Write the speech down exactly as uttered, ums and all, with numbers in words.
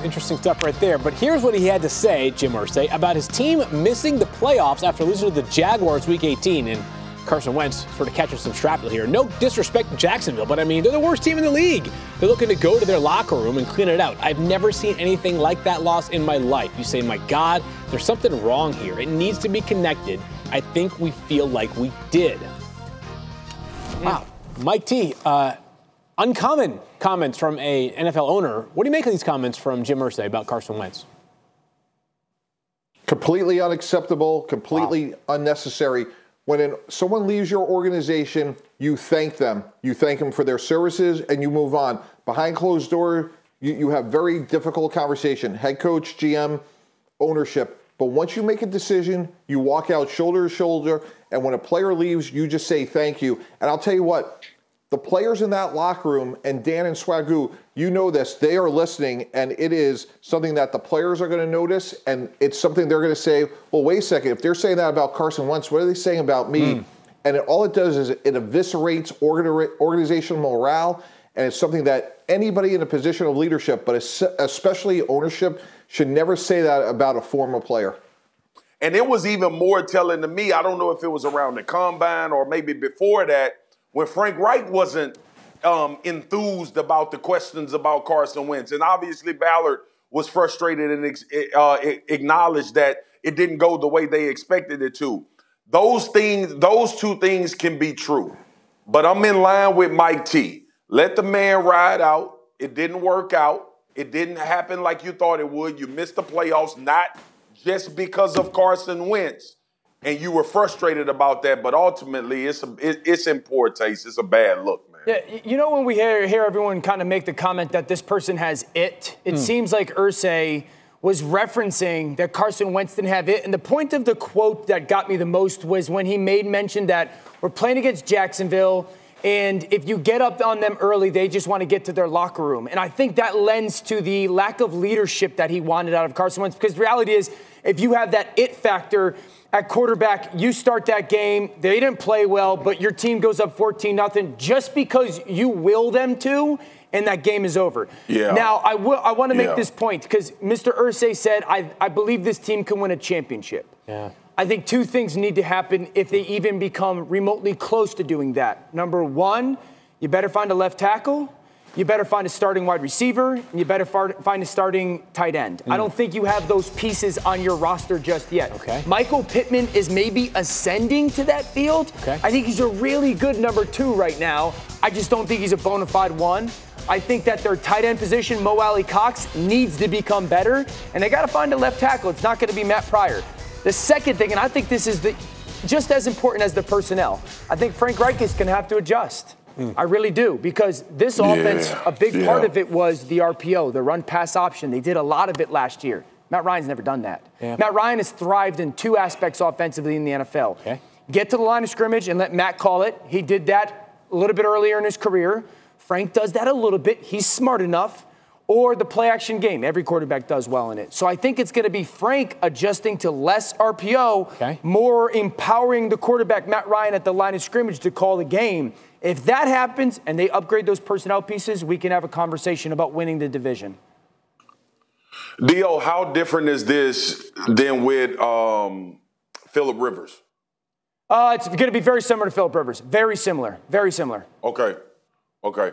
playoffs. Interesting stuff right there. But here's what he had to say, Jim Irsay, about his team missing the playoffs after losing to the Jaguars week eighteen. And Carson Wentz sort of catching some shrapnel here. No disrespect to Jacksonville, but I mean, they're the worst team in the league. They're looking to go to their locker room and clean it out. I've never seen anything like that loss in my life. You say, my God, there's something wrong here. It needs to be connected. I think we feel like we did. Wow. Mike T., uh, uncommon comments from a N F L owner. What do you make of these comments from Jim Irsay about Carson Wentz? Completely unacceptable, completely wow. unnecessary. When an, someone leaves your organization, you thank them. You thank them for their services, and you move on. Behind closed door, you, you have very difficult conversation. Head coach, G M, ownership. But once you make a decision, you walk out shoulder to shoulder, and when a player leaves, you just say thank you. And I'll tell you what, the players in that locker room, and Dan and Swagoo, you know this, they are listening, and it is something that the players are going to notice, and it's something they're going to say, well, wait a second, if they're saying that about Carson Wentz, what are they saying about me? Mm. And it, all it does is it eviscerates organ organizational morale, and it's something that anybody in a position of leadership, but especially ownership, should never say that about a former player. And it was even more telling to me, I don't know if it was around the combine or maybe before that, when Frank Reich wasn't um, enthused about the questions about Carson Wentz. And obviously Ballard was frustrated and ex uh, acknowledged that it didn't go the way they expected it to. Those things, those two things can be true. But I'm in line with Mike T. Let the man ride out. It didn't work out. It didn't happen like you thought it would. You missed the playoffs, not just because of Carson Wentz. And you were frustrated about that, but ultimately it's a, it, it's in poor taste. It's a bad look, man. Yeah, you know when we hear, hear everyone kind of make the comment that this person has it, it mm. seems like Irsay was referencing that Carson Wentz didn't have it. And the point of the quote that got me the most was when he made mention that we're playing against Jacksonville, and if you get up on them early, they just want to get to their locker room. And I think that lends to the lack of leadership that he wanted out of Carson Wentz, because the reality is if you have that it factor at quarterback, you start that game, they didn't play well, but your team goes up fourteen nothing just because you will them to, and that game is over. Yeah. Now, I, I want to yeah. make this point, because Mister Irsay said, I, I believe this team can win a championship. Yeah. I think two things need to happen if they even become remotely close to doing that. Number one, you better find a left tackle, you better find a starting wide receiver, and you better find a starting tight end. Mm. I don't think you have those pieces on your roster just yet. Okay. Michael Pittman is maybe ascending to that field. Okay. I think he's a really good number two right now. I just don't think he's a bona fide one. I think that their tight end position, Mo Alley Cox, needs to become better, and they got to find a left tackle. It's not going to be Matt Pryor. The second thing, and I think this is the, just as important as the personnel, I think Frank Reich is going to have to adjust. Mm. I really do, because this yeah. offense, a big yeah. part of it was the R P O, the run-pass option. They did a lot of it last year. Matt Ryan's never done that. Yeah. Matt Ryan has thrived in two aspects offensively in the N F L. Okay. Get to the line of scrimmage and let Matt call it. He did that a little bit earlier in his career. Frank does that a little bit. He's smart enough. Or the play-action game. Every quarterback does well in it. So I think it's going to be Frank adjusting to less R P O, okay. more empowering the quarterback, Matt Ryan, at the line of scrimmage to call the game. If that happens and they upgrade those personnel pieces, we can have a conversation about winning the division. Dio, how different is this than with um, Philip Rivers? Uh, it's going to be very similar to Philip Rivers. Very similar. Very similar. Okay. Okay.